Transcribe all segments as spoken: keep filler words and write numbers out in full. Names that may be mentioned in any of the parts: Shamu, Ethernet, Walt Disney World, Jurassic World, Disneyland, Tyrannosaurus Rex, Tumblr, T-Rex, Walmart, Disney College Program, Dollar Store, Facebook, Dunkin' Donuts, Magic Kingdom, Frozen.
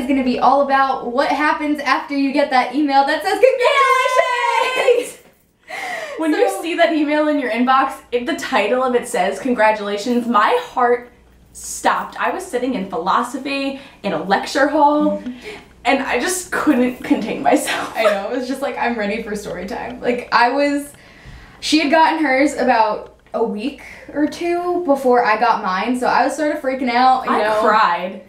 is going to be all about what happens after you get that email that says congratulations! When so, you see that email in your inbox, if the title of it says congratulations, my heart stopped. I was sitting in philosophy in a lecture hall, mm-hmm. and I just couldn't contain myself. I know, it was just like, I'm ready for story time. Like, I was, she had gotten hers about a week or two before I got mine, so I was sort of freaking out, you I know. I cried.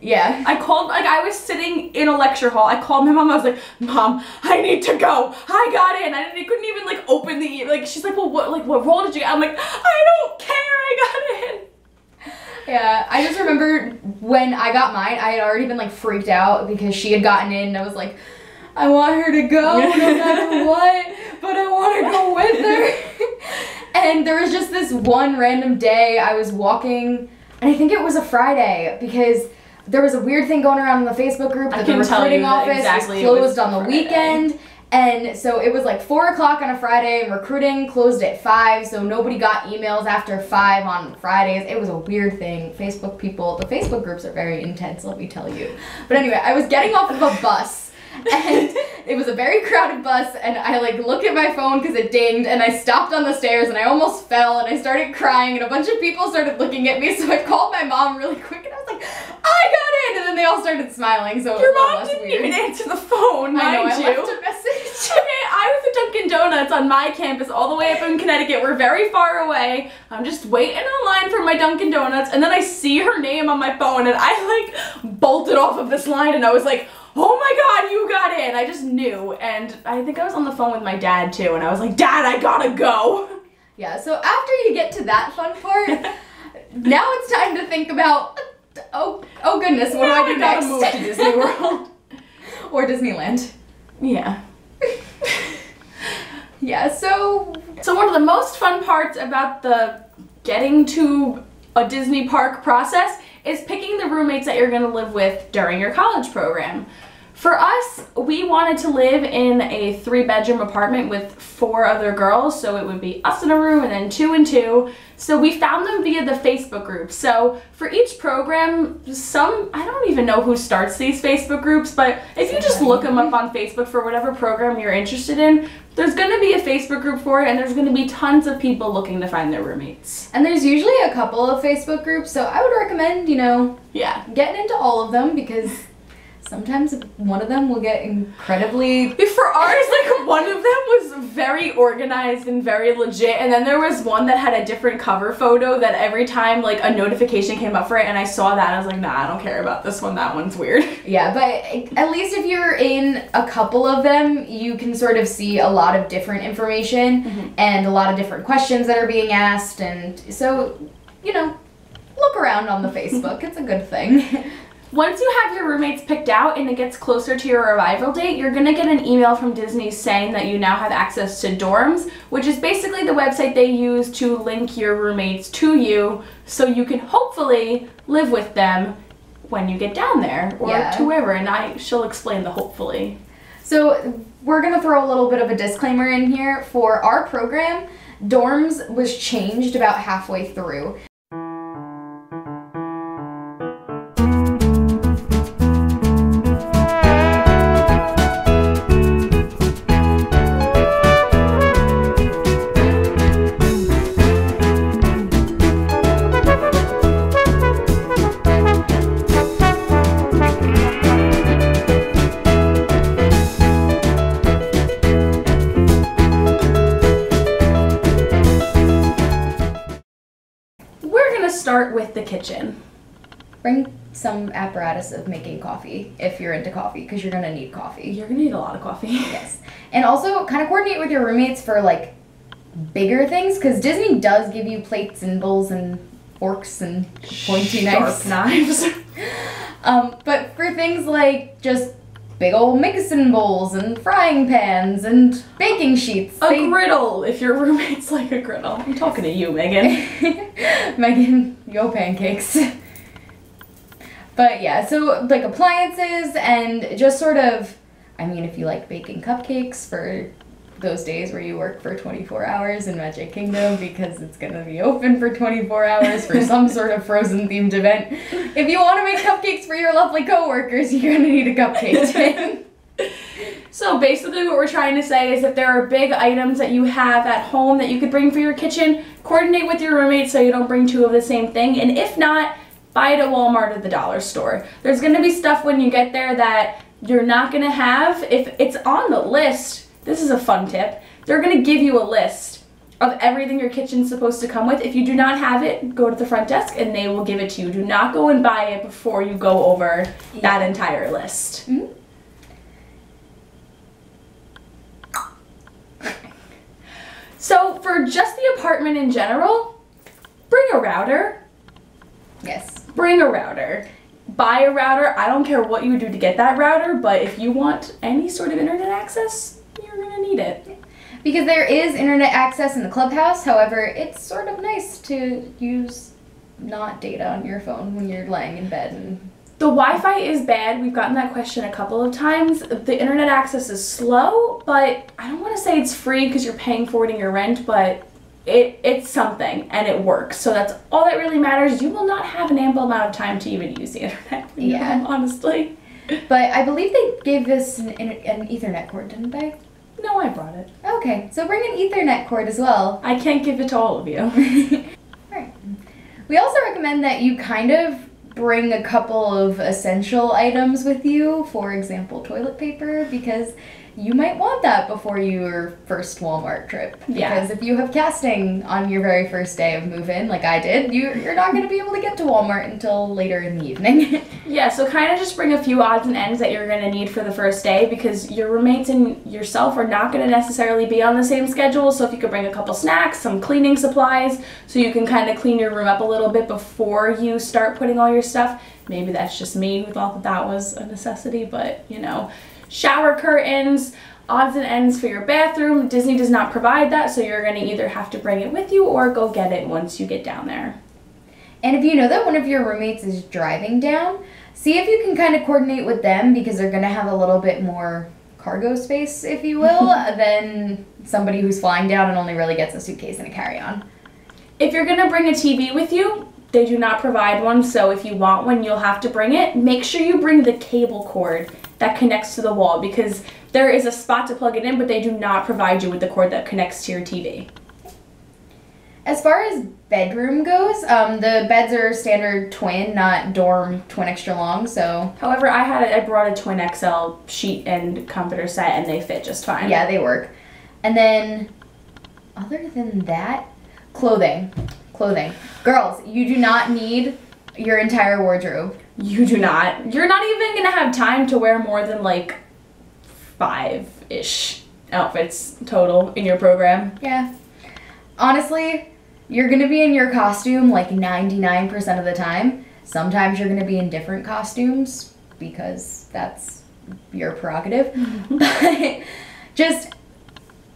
Yeah. I called, like, I was sitting in a lecture hall. I called my mom. I was like, Mom, I need to go. I got in. I, didn't, I couldn't even, like, open the email. Like, she's like, well, what, like, what role did you get? I'm like, I don't care. I got in. Yeah, I just remember when I got mine, I had already been, like, freaked out because she had gotten in, and I was like, I want her to go no matter what, but I want to go with her. And there was just this one random day I was walking, and I think it was a Friday, because there was a weird thing going around in the Facebook group that the recruiting office exactly was closed was on the Friday. weekend. And so it was like four o'clock on a Friday, recruiting closed at five, so nobody got emails after five on Fridays. It was a weird thing. Facebook people, the Facebook groups are very intense, let me tell you. But anyway, I was getting off of a bus, and it was a very crowded bus, and I like looked at my phone because it dinged, and I stopped on the stairs, and I almost fell, and I started crying, and a bunch of people started looking at me, so I called my mom really quick, and I was like, I got in! And then they all started smiling, so your it was mom less didn't weird. Even answer the phone, mind I know, I you. Left a message. Okay, I was at Dunkin' Donuts on my campus all the way up in Connecticut. We're very far away. I'm just waiting in line for my Dunkin' Donuts, and then I see her name on my phone, and I like bolted off of this line, and I was like, oh my god, you got in! I just knew, and I think I was on the phone with my dad too, and I was like, Dad, I gotta go! Yeah, so after you get to that fun part, now it's time to think about, oh, oh goodness, what now do I do next? Move to Disney World. Or Disneyland. Yeah. Yeah, so... So one of the most fun parts about the getting to a Disney park process is picking the roommates that you're going to live with during your college program. For us, we wanted to live in a three-bedroom apartment with four other girls, so it would be us in a room and then two and two. So we found them via the Facebook group. So for each program, some, I don't even know who starts these Facebook groups, but if you just look them up on Facebook for whatever program you're interested in, there's going to be a Facebook group for it, and there's going to be tons of people looking to find their roommates. And there's usually a couple of Facebook groups, so I would recommend, you know, yeah, getting into all of them, because... sometimes one of them will get incredibly... For ours, like, one of them was very organized and very legit, and then there was one that had a different cover photo that every time, like, a notification came up for it, and I saw that, I was like, nah, I don't care about this one, that one's weird. Yeah, but at least if you're in a couple of them, you can sort of see a lot of different information, mm-hmm. and a lot of different questions that are being asked, and so, you know, look around on the Facebook, it's a good thing. Once you have your roommates picked out and it gets closer to your arrival date, you're going to get an email from Disney saying that you now have access to dorms, which is basically the website they use to link your roommates to you so you can hopefully live with them when you get down there or yeah. to wherever, and I she'll explain the hopefully. So we're going to throw a little bit of a disclaimer in here. For our program, dorms was changed about halfway through. Start with the kitchen. Bring some apparatus of making coffee if you're into coffee, because you're gonna need coffee. You're gonna need a lot of coffee. Yes. And also kind of coordinate with your roommates for like bigger things, because Disney does give you plates and bowls and forks and pointy knives. knives. um, but for things like just big old mixing bowls and frying pans and baking sheets. A they... griddle, if your roommate's like a griddle. I'm talking to you, Megan. Megan, yo pancakes. But yeah, so like appliances and just sort of, I mean, if you like baking cupcakes for those days where you work for twenty-four hours in Magic Kingdom because it's going to be open for twenty-four hours for some sort of Frozen themed event. If you want to make cupcakes for your lovely coworkers, you're going to need a cupcake tin. So basically what we're trying to say is if there are big items that you have at home that you could bring for your kitchen, coordinate with your roommates so you don't bring two of the same thing. And if not, buy it at Walmart or the Dollar Store. There's going to be stuff when you get there that you're not going to have. If it's on the list, this is a fun tip, they're going to give you a list of everything your kitchen's supposed to come with. If you do not have it, go to the front desk and they will give it to you. Do not go and buy it before you go over yeah. that entire list. Mm-hmm. So for just the apartment in general, bring a router. Yes. Bring a router. Buy a router. I don't care what you do to get that router, but if you want any sort of internet access, you're gonna need it. Because there is internet access in the clubhouse, however, it's sort of nice to use not data on your phone when you're lying in bed. And the Wi-Fi is bad. We've gotten that question a couple of times. The internet access is slow, but I don't want to say it's free because you're paying for it in your rent, but it it's something and it works. So that's all that really matters. You will not have an ample amount of time to even use the internet. Yeah, home, honestly. But I believe they gave this an, an Ethernet cord, didn't they? No, I brought it. Okay, so bring an Ethernet cord as well. I can't give it to all of you. All right. We also recommend that you kind of bring a couple of essential items with you, for example, toilet paper, because you might want that before your first Walmart trip. Yeah. Because if you have casting on your very first day of move-in, like I did, you're, you're not going to be able to get to Walmart until later in the evening. Yeah, so kind of just bring a few odds and ends that you're going to need for the first day, because your roommates and yourself are not going to necessarily be on the same schedule, so if you could bring a couple snacks, some cleaning supplies, so you can kind of clean your room up a little bit before you start putting all your stuff. Maybe that's just me who thought that that was a necessity, but, you know, shower curtains, odds and ends for your bathroom. Disney does not provide that, so you're going to either have to bring it with you or go get it once you get down there. And if you know that one of your roommates is driving down, see if you can kind of coordinate with them, because they're going to have a little bit more cargo space, if you will, than somebody who's flying down and only really gets a suitcase and a carry-on. If you're going to bring a T V with you, they do not provide one, so if you want one, you'll have to bring it. Make sure you bring the cable cord that connects to the wall, because there is a spot to plug it in, but they do not provide you with the cord that connects to your T V. As far as bedroom goes, um, the beds are standard twin, not dorm twin extra long, so. However, I had a, I brought a twin X L sheet and comforter set, and they fit just fine. Yeah, they work. And then, other than that, clothing. Clothing. Girls, you do not need your entire wardrobe. You do not. You're not even gonna have time to wear more than like five-ish outfits total in your program. Yeah. Honestly, you're gonna be in your costume like ninety-nine percent of the time. Sometimes you're gonna be in different costumes because that's your prerogative. But just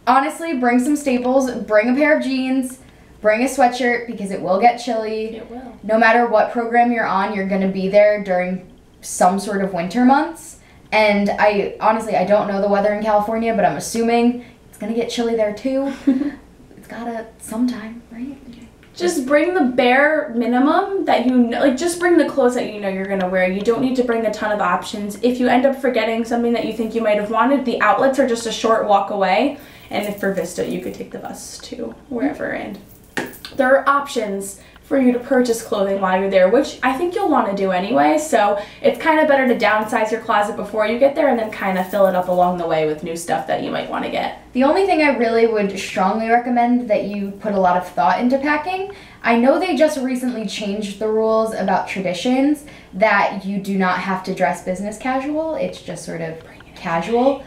honestly, bring some staples, bring a pair of jeans, bring a sweatshirt, because it will get chilly. It will. No matter what program you're on, you're going to be there during some sort of winter months. And I honestly, I don't know the weather in California, but I'm assuming it's going to get chilly there too. It's got to sometime, right? Just bring the bare minimum that you know, like just bring the clothes that you know you're going to wear. You don't need to bring a ton of options. If you end up forgetting something that you think you might have wanted, the outlets are just a short walk away. And if for Vista, you could take the bus to wherever and there are options for you to purchase clothing while you're there, which I think you'll want to do anyway, so it's kind of better to downsize your closet before you get there and then kind of fill it up along the way with new stuff that you might want to get. The only thing I really would strongly recommend that you put a lot of thought into packing, I know they just recently changed the rules about traditions that you do not have to dress business casual, it's just sort of casual.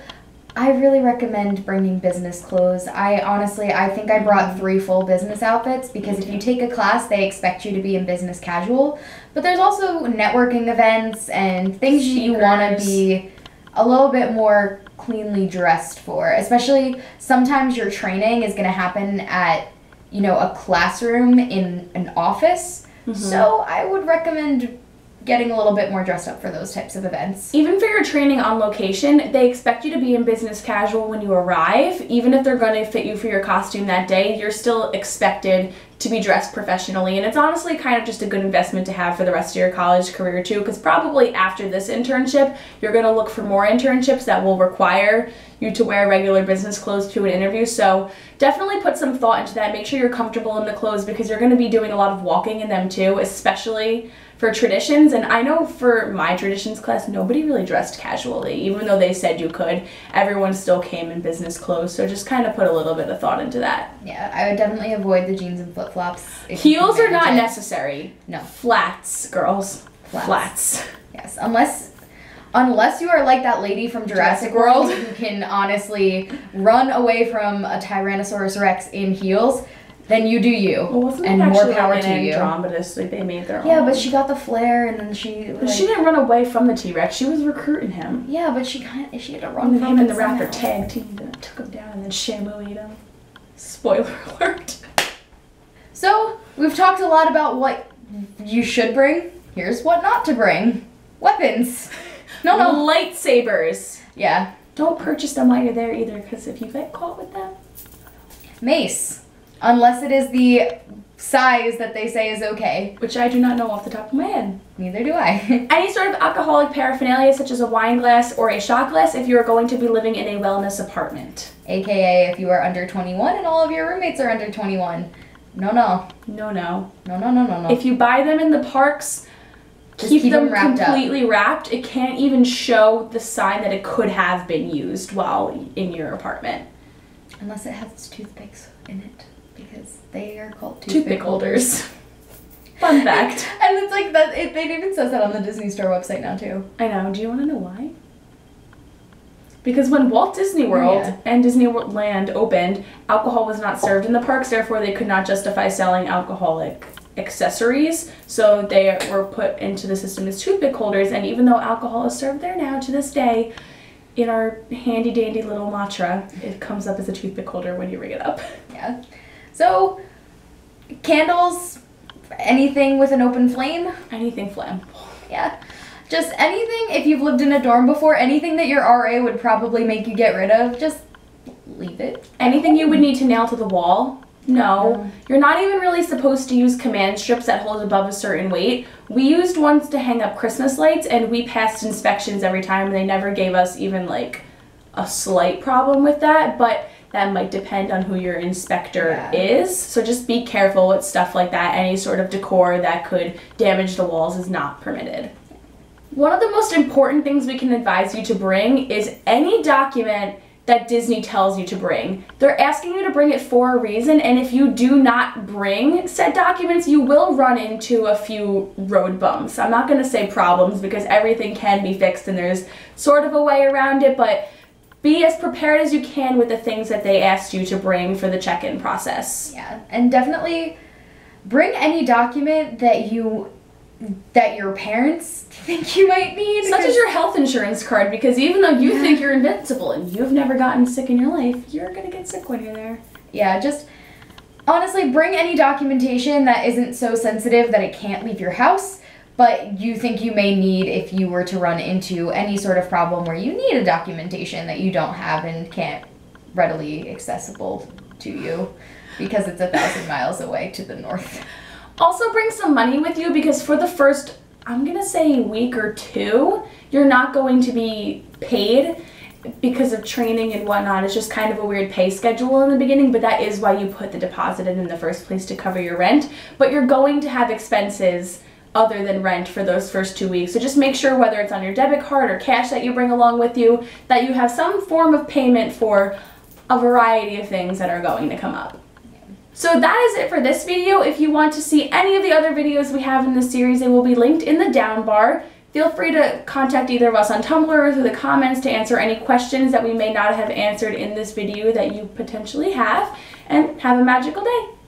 I really recommend bringing business clothes. I honestly, I think I brought three full business outfits because if you take a class, they expect you to be in business casual. But there's also networking events and things Seekers. You want to be a little bit more cleanly dressed for. Especially sometimes your training is going to happen at, you know, a classroom in an office. Mm-hmm. So I would recommend getting a little bit more dressed up for those types of events. Even for your training on location, they expect you to be in business casual when you arrive. Even if they're going to fit you for your costume that day, you're still expected to be dressed professionally, and it's honestly kind of just a good investment to have for the rest of your college career too, because probably after this internship, you're going to look for more internships that will require you to wear regular business clothes to an interview. So definitely put some thought into that. Make sure you're comfortable in the clothes, because you're going to be doing a lot of walking in them too, especially for traditions. And I know for my traditions class, nobody really dressed casually. Even though they said you could, everyone still came in business clothes. So just kind of put a little bit of thought into that. Yeah, I would definitely avoid the jeans and flip-flops. Heels are not necessary. No. Flats, girls. Flats. Flats. Yes, unless... Unless you are like that lady from Jurassic World, who can honestly run away from a Tyrannosaurus Rex in heels, then you do you. Well, wasn't and more power like to you. Andromedus, like they made their yeah, own. But she got the flare, and then she. Like, but she didn't run away from the T-Rex. She was recruiting him. Yeah, but she kind of she had to run from him, and the raptor tag teamed and took him down, and then Shamu ate him. Spoiler alert. So we've talked a lot about what you should bring. Here's what not to bring: weapons. No, no, lightsabers. Yeah. Don't purchase them while you're there either, because if you get caught with them... Mace. Unless it is the size that they say is okay. Which I do not know off the top of my head. Neither do I. Any sort of alcoholic paraphernalia, such as a wine glass or a shot glass, if you are going to be living in a wellness apartment. A K A if you are under twenty-one and all of your roommates are under twenty-one. No, no. No, no. No, no, no, no, no. If you buy them in the parks... Keep, keep them, them wrapped completely up. wrapped. It can't even show the sign that it could have been used while in your apartment. Unless it has toothpicks in it, because they are called toothpick, toothpick holders. Fun fact. And it's like, that. It, it even says that on the Disney Store website now too. I know. Do you want to know why? Because when Walt Disney World yeah. and Disneyland opened, alcohol was not served in the parks, therefore they could not justify selling alcoholic accessories, so they were put into the system as toothpick holders. And even though alcohol is served there now to this day, in our handy dandy little mantra, it comes up as a toothpick holder when you ring it up. Yeah. So candles, anything with an open flame, anything flammable. Yeah. Just anything. If you've lived in a dorm before, anything that your R A would probably make you get rid of, just leave it. Anything you would need to nail to the wall. No, you're not even really supposed to use command strips that hold above a certain weight. We used ones to hang up Christmas lights, and we passed inspections every time, and they never gave us even like a slight problem with that, but that might depend on who your inspector yeah. is. So just be careful with stuff like that. Any sort of decor that could damage the walls is not permitted. One of the most important things we can advise you to bring is any document that Disney tells you to bring. They're asking you to bring it for a reason, and if you do not bring said documents, you will run into a few road bumps. I'm not going to say problems, because everything can be fixed and there's sort of a way around it, but be as prepared as you can with the things that they asked you to bring for the check-in process. Yeah, and definitely bring any document that you that your parents think you might need. Such as your health insurance card, because even though you yeah. think you're invincible and you've never gotten sick in your life, you're gonna get sick when you're there. Yeah, just honestly bring any documentation that isn't so sensitive that it can't leave your house, but you think you may need if you were to run into any sort of problem where you need a documentation that you don't have and can't readily accessible to you because it's a thousand miles away to the north. Also bring some money with you, because for the first, I'm gonna say week or two, you're not going to be paid because of training and whatnot. It's just kind of a weird pay schedule in the beginning, but that is why you put the deposit in in the first place, to cover your rent. But you're going to have expenses other than rent for those first two weeks. So just make sure, whether it's on your debit card or cash that you bring along with you, that you have some form of payment for a variety of things that are going to come up. So that is it for this video. If you want to see any of the other videos we have in this series, they will be linked in the down bar. Feel free to contact either of us on Tumblr or through the comments to answer any questions that we may not have answered in this video that you potentially have. And have a magical day.